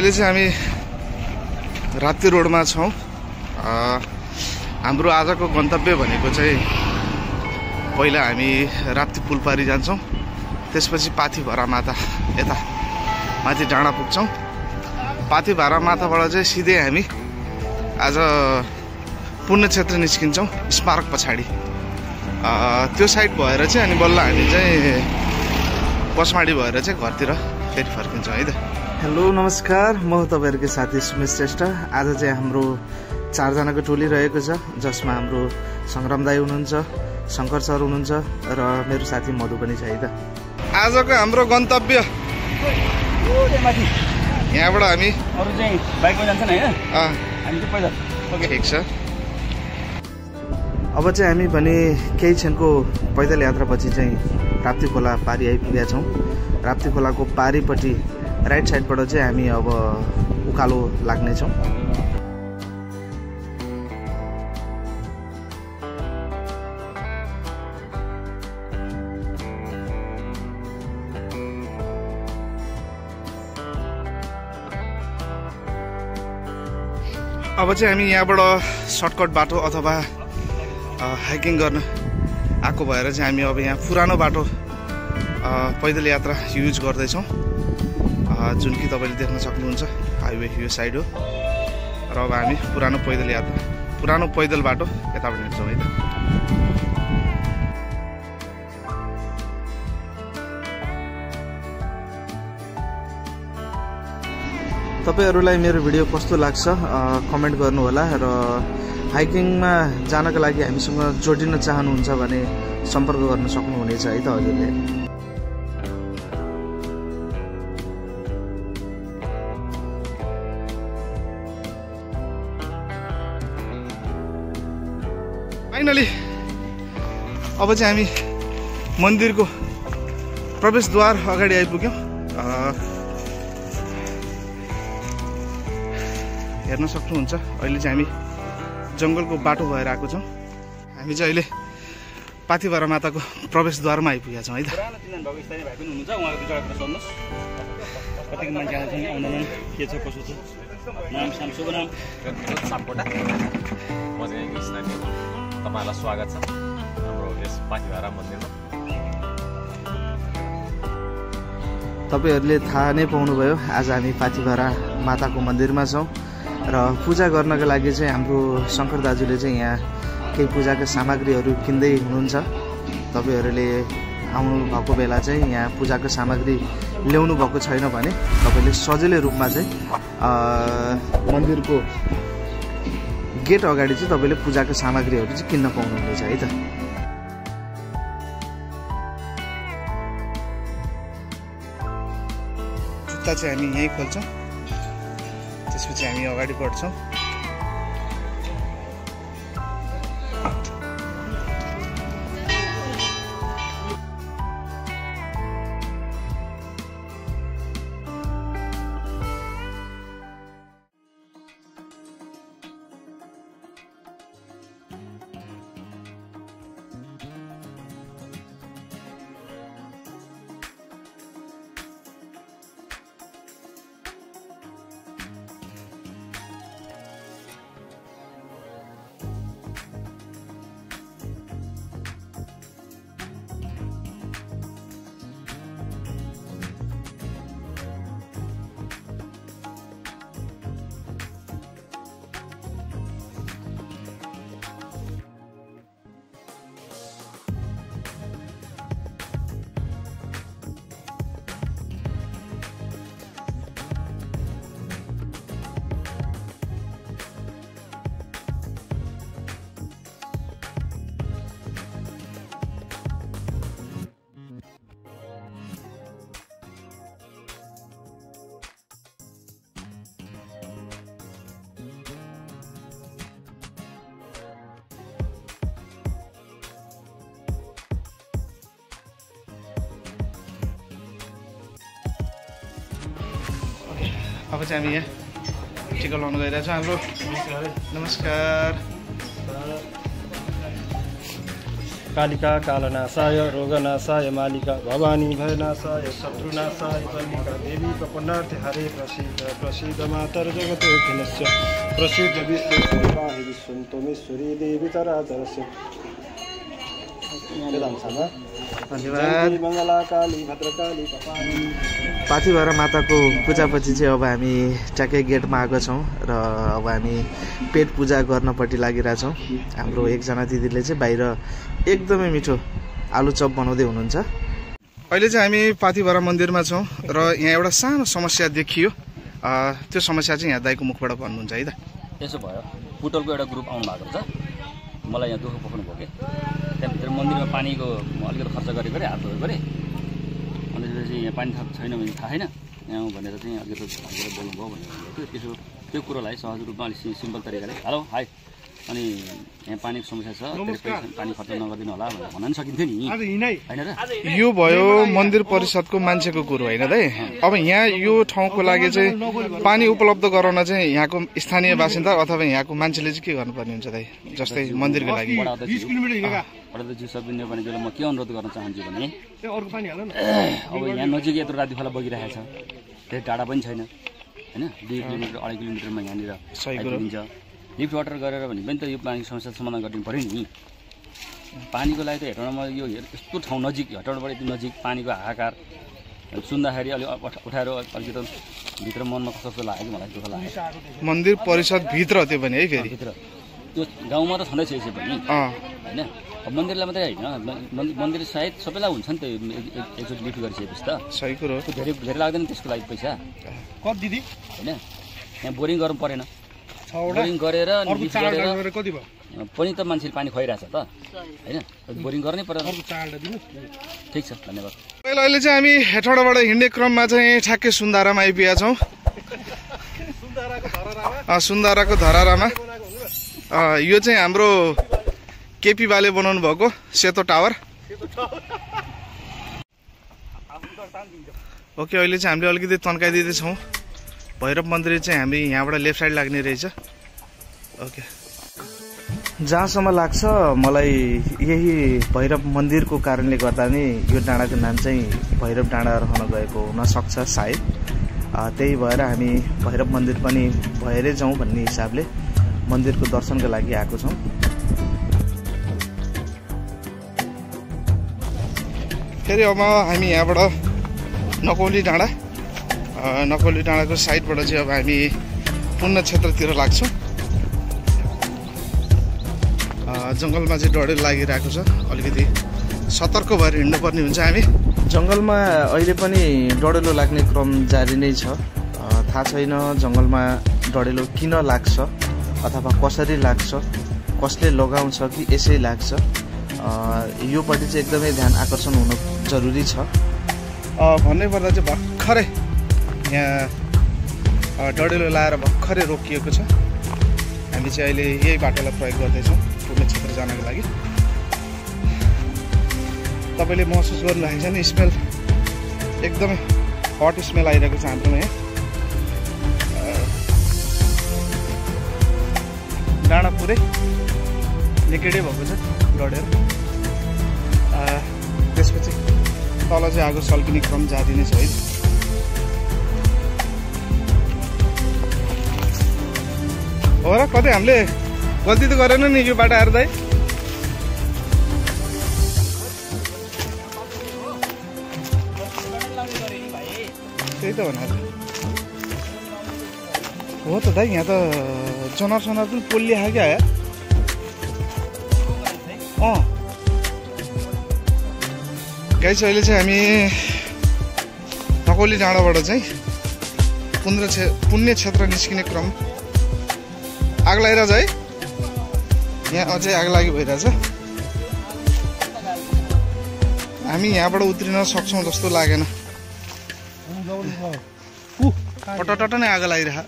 अहिले चाहिँ हामी राप्ती रोडमा छौं। हाम्रो आजको गन्तव्य भनेको चाहिँ पहिला हामी राप्ती पुल पारी जान्छौं, त्यसपछि पाथीभरा माता यता माथि डाँडा पुग्छौं। पाथीभरा माताबाट चाहिँ सिधै हामी आज पुण्य क्षेत्र निस्किन्छौं स्मारक पछाडी। त्यो साइड भएर चाहिँ अनि बल्ल हामी चाहिँ पसमाडी भएर चाहिँ घरतिर फेरि फर्किन्छौं है त। हेलो नमस्कार, म तपाईहरुको साथी सुमित श्रेष्ठ। आज चाहिँ हाम्रो ४ जनाको टोली रहेको छ, जसमा हाम्रो संग्राम दाई हुनुहुन्छ, शंकर सर हुनुहुन्छ र मेरो साथी मधु पनि छ है त। आजको हाम्रो गन्तव्य यहाँबाट हामी अरु चाहिँ बाइकमा जान्छन् हैन, हामी चाहिँ पहिला ओके ठीक छ। अब चाहिँ हामी भने केही क्षणको पैदल यात्रापछि चाहिँ राप्ती खोला पारी आइपुगेका छौँ। राप्ती खोलाको पारीपट्टि राइट साइडबाट चाहिँ हामी अब उकालो लाग्नेछौँ। अब चाहिँ हामी यहाँबाट सर्टकट बाटो अथवा हाइकिङ गर्न आएको भएर चाहिँ हामी अब यहाँ पुरानो बाटो पैदल यात्रा युज गर्दैछौँ, जुन कि तपाईँले देख्न सक्नुहुन्छ हाइवे यो साइड हो। र अब हामी पुरानो पैदल बाटो यताबाट हिँड्छौँ है त। तपाईहरुलाई मेरो भिडियो कस्तो लाग्छ कमेन्ट गर्नु होला र हाइकिङमा जानका लागि हामीसँग जोडिन चाहनुहुन्छ भने सम्पर्क गर्न सक्नुहुनेछ है त हजुरले। फाइनली अब चाहिँ हामी मन्दिरको प्रवेशद्वार अगाडि आइपुग्यौँ। हेर्न सक्नुहुन्छ अहिले चाहिँ हामी जंगलको बाटो भएर आएको छौं। हामी चाहिँ अहिले पाथीभरा माताको प्रवेशद्वारमा आइपुगेका छौं है त। तपाईहरुलाई स्वागत छ हाम्रो यस पाथीभरा मन्दिरमा। तपाईहरुले थाहा नै पाउनुभयो आज हामी पाथीभरा माताको मन्दिरमा छौं र पूजा गर्नका लागि चाहिँ हाम्रो शंकर दाजुले चाहिँ यहाँ केही पूजाको सामग्रीहरू किन्दै हुनुहुन्छ। तपाईहरुले आउनु भएको बेला चाहिँ यहाँ पूजाको सामग्री ल्याउनु भएको छैन भने तपाईले सजिलै रूपमा चाहिँ मन्दिरको गेट अगाडि चाहिँ तपाईले पूजाको सामग्रीहरू चाहिँ किन्न पाउनुहुन्छ है त। जुत्ता चाहिँ हामी यही खोल्छौँ, त्यसपछि हामी अगाडि बढ्छौँ। अब चाहिँ हामी यहाँ टिका लाउन गइरहेको छौँ। हाम्रो नमस्कार कालिका कालनाशाय रोगनाशाय मालिका भवानी भयनाशाय शत्रुनाशाय कर्मिका देवी प्रपन्नार्थे हरे प्रसिद्ध प्रसिद्ध मातर जगतो खिलस्य प्रसिद्ध विश्वपाहि विश्वं तोमेश्वरी देवी चराचरस्य धन्यवाद। मंगलाकाली भद्रकाली पाथीभरा माताको पूजापछि चाहिँ अब हामी ट्याके गेटमा आएको छौँ र अब हामी पेट पूजा गर्नपट्टि लागिरहेछौँ। हाम्रो एकजना दिदीले चाहिँ बाहिर एकदमै मिठो आलु चप बनाउँदै हुनुहुन्छ। अहिले चाहिँ हामी पाथीभरा मन्दिरमा छौँ र यहाँ एउटा सानो समस्या देखियो, त्यो समस्या चाहिँ यहाँ दाइको मुखबाट भन्नुहुन्छ है। त यसो भयो, पुटलको एउटा ग्रुप आउनु भएको छ, मलाई यहाँ दुःख पुग्नु भयो कि त्यहाँभित्र मन्दिरमा पानीको अलिकति खर्च गरेको अरे, हात धोएको अरे, अनि त्यसपछि यहाँ पानी थाहा छैन भने थाहा छैन यहाँ भनेर चाहिँ अलिकति बोल्नु भयो भनेर, त्यसो त्यो कुरोलाई सहज रूपमा अलिक सिम्पल तरिकाले हेलो हाई अनि यहाँ पानीको समस्या छ पानी खर्च नगरिदिनु होला भनेर भन्न सकिन्थ्यो नि होइन र। यो भयो मन्दिर परिषदको मान्छेको कुरो होइन दाइ, अब यहाँ यो ठाउँको लागि चाहिँ पानी उपलब्ध गराउन चाहिँ यहाँको स्थानीय बासिन्दा अथवा यहाँको मान्छेले चाहिँ के गर्नुपर्ने हुन्छ दाइ? जस्तै मन्दिरको लागि अध्यक्ष सबिन्य भने त्यसलाई म के अनुरोध गर्न चाहन्छु भने अब यहाँ नजिक यत्रो राति खोला बगिरहेको छ, धेरै टाढा पनि छैन होइन, 2 किलोमिटर 2.5 किलोमिटरमा यहाँनिर आइपुगिन्छ। लिफ्ट वाटर गरेर भने पनि त यो पानीको समस्या समाधान गरिदिनु पऱ्यो नि। पानीको लागि त हेटौँडामा यो यस्तो ठाउँ नजिक हेटौँडाबाट यति नजिक पानीको हाहाकार सुन्दाखेरि अलिक उठाएर अलिकति भित्र मनमा कस्तो लाग्यो मलाई दुःख लाग्यो। मन्दिर परिषदभित्र त्यो पनि है, फेरि भित्र त्यो गाउँमा त छँदैछ यसै पनि होइन, मन्दिरलाई मात्रै होइन मन्दिर सायद सबैलाई हुन्छ नि त एकचोटि लिफ्ट गरिसकेपछि त सही कुरो हो। धेरै धेरै लाग्दैन त्यसको लागि पैसा कति दिदी होइन, यहाँ बोरिङ गर्नु परेन गरेर पनि त मान्छेले पानी खुवाइरहेछ त होइन, बोरिङ गर्नै पर्यो। ठिक छ, धन्यवाद। अहिले चाहिँ हामी हेटौँडाबाट हिँड्ने क्रममा चाहिँ ठ्याक्कै सुन्दारामा आइपुगेका छौँ। सुन्दाराको धरारामा यो चाहिँ हाम्रो केपी बाले बनाउनु भएको सेतो टावर। ओके, अहिले चाहिँ हामीले अलिकति तन्काइदिँदैछौँ। भैरव मन्दिर चाहिँ हामी यहाँबाट लेफ्ट साइड लाग्ने रहेछ। ओके, जहाँसम्म लाग्छ मलाई यही भैरव मन्दिरको कारणले गर्दा नै यो डाँडाको नाम चाहिँ भैरव डाँडा रहन गएको हुनसक्छ सायद, त्यही भएर हामी भैरव मन्दिर पनि भएरै जाउँ भन्ने हिसाबले मन्दिरको दर्शनको लागि आएको छौँ। फेरि अब हामी यहाँबाट नकौली डाँडा डाँडाको साइडबाट चाहिँ अब हामी पुण्य क्षेत्रतिर लाग्छौँ। जङ्गलमा चाहिँ डढेल लागिरहेको छ, अलिकति सतर्क भएर हिँड्नुपर्ने हुन्छ। हामी जङ्गलमा अहिले पनि डढेलो लाग्ने क्रम जारी नै छ। थाहा छैन जङ्गलमा डढेलो किन लाग्छ अथवा कसरी लाग्छ, कसले लगाउँछ कि यसै लाग्छ, योपट्टि चाहिँ एकदमै ध्यान आकर्षण हुनु जरुरी छ। भन्नैपर्दा चाहिँ भर्खरै यहाँ डढेलो लाएर भर्खरै रोकिएको छ। हामी चाहिँ अहिले यही बाटोलाई प्रयोग गर्दैछौँ पुण्य क्षेत्र जानको लागि। तपाईँले महसुस गर्नुभएको छ नि, स्मेल एकदमै हट स्मेल आइरहेको छ हाम्रोमा। यहाँ डाँडा पुरै निकेडै भएको छ डढेर। त्यसपछि तल चाहिँ आगो सल्किने क्रम जारी नै छ है। हो र, कतै हामीले गल्ती त गरेन नि यो बाटो आएर दाइ। त्यही त भनेर हो त दाइ, यहाँ त जनावर सनावर पनि पोल्ली आयो क्या यार। गाइस, अहिले चाहिँ हामी नकौली डाँडाबाट चाहिँ पुण्य क्षेत्र निस्किने क्रम आग लागिरहेछ है। यहाँ अझै आग लागि भइरहेछ। हामी यहाँबाट उत्रिन सक्छौँ जस्तो लागेन, टटट नै आग लागिरह।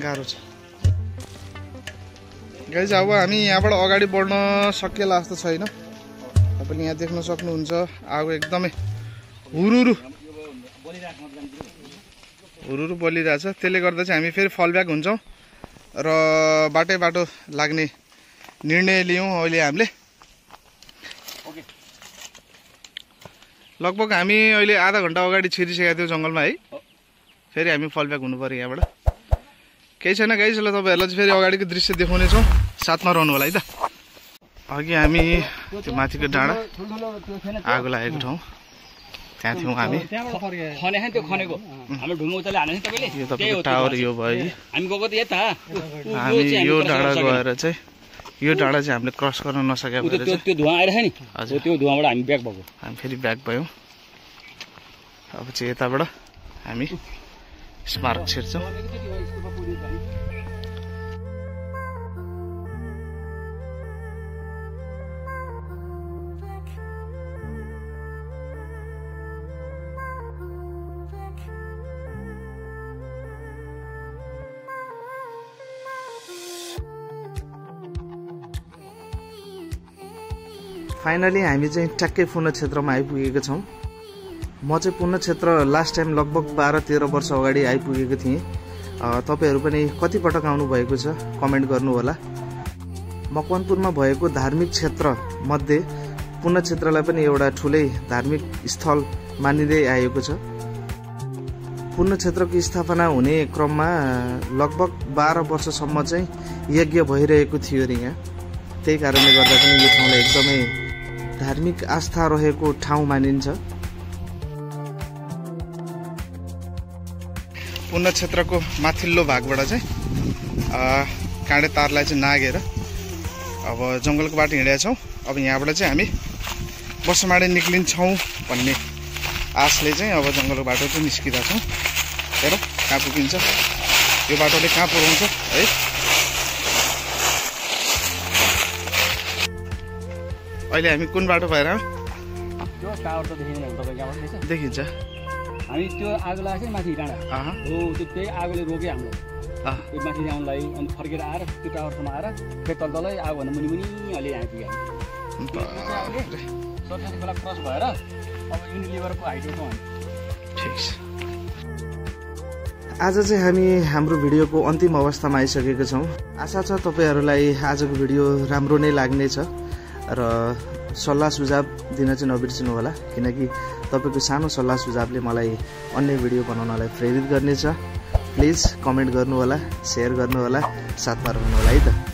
गाह्रो छ गाइस, अब हामी यहाँबाट अगाडि बढ्न सकिएला जस्तो छैन। पनि यहाँ देख्न सक्नुहुन्छ आगो एकदमै हुरुरु हुरुरु बलिरहेछ। त्यसले गर्दा चाहिँ हामी फेरि फल ब्याक हुन्छौं र बाटै बाटो लाग्ने निर्णय लियौं अहिले हामीले। ओके, लगभग हामी अहिले आधा घण्टा अगाडि छिरिसकेका थियौं जंगलमा है। फेरि हामी फल ब्याक हुनु पर्यो यहाँबाट। केही छैन गाइस, ल तपाईहरुलाई फेरि अगाडिको दृश्य देखाउने छौं, साथमा रहनु होला है त। अघि हामी त्यो माथिको डाँडा आगो लागेको ठाउँ त्यहाँ थियौं हामी। खने हैन त्यो खनेको हाम्रो ढुङ्गा उचाले हाने तपाईले त्यही हो टावर। यो भयो हामी गएको त यता यो डाँडा गएर चाहिँ यो डाँडा चाहिँ हामीले क्रस गर्न नसक्या भएर चाहिँ त्यो धुवा आइरछ नि त्यो धुवाबाट हामी ब्याक भएको। हामी फेरि ब्याक भयौं। अब चाहिँ यताबाट हामी स्मारक छिर्छौं। फाइनली हामी चाहिँ ट्याक्कै पुण्य क्षेत्रमा आइपुगेका छौं। म चाहिँ पुण्य क्षेत्र लास्ट टाइम लगभग 12-13 वर्ष अगाडि आइपुगेको थिएँ। तपाईहरु पनि कति पटक आउनु भएको छ कमेन्ट गर्नु होला। मकवानपुरमा भएको धार्मिक क्षेत्र मध्ये पुण्य क्षेत्रलाई पनि एउटा ठूलै धार्मिक स्थल मानिदै आएको छ। पुण्य क्षेत्रको स्थापना हुने क्रममा लगभग 12 वर्षसम्म चाहिँ यज्ञ भइरहेको थियो र यहाँ त्यही कारणले गर्दा पनि यो ठाउँलाई एकदमै धार्मिक आस्था रहेको ठाउँ मानिन्छ। पुण्य क्षेत्रको माथिल्लो भागबाट चाहिँ काँडे तारलाई चाहिँ नागेर अब जंगलको बाटो हिँडेका छौं। अब यहाँबाट चाहिँ हामी बसमाडे निक्लिन्छौं भन्ने आशले चाहिँ अब जंगलको बाटो चाहिँ निस्किदा छौं। हेर कहाँ पुगिन्छ यो बाटोले, कहाँ पुगाउँछ है। अहिले हामी कुन बाटो भएर त्यो टावर त देखिदैन तपाईँ कहाँबाट देखिन्छ। हामी त्यो आगो लाग्छ नि माथि डाँडा हो त्यो त्यही आगोले रोक्यो हाम्रो त्यो माथि ल्याउनलाई। अनि फर्केर आएर त्यो टावरसम्म आएर फेरि तल तलै आगो भन्दा मुनि मुनि अलि आइपुग्यो। सरस्वती खोला क्रस भएर अब युनिलिभरको हाइटको हो। ठिक छ, आज चाहिँ हामी हाम्रो भिडियोको अन्तिम अवस्थामा आइसकेको छौँ। आशा छ तपाईहरुलाई आजको भिडियो राम्रो नै लाग्नेछ र सल्लाह सुझाव दिन चाहिँ नबिर्सिनु होला, किनकि तपाईको सानो सल्लाह सुझावले मलाई अन्य भिडियो बनाउनलाई प्रेरित गर्नेछ। प्लिज कमेन्ट गर्नु होला, शेयर गर्नु होला, साथमा रहनु होला है त।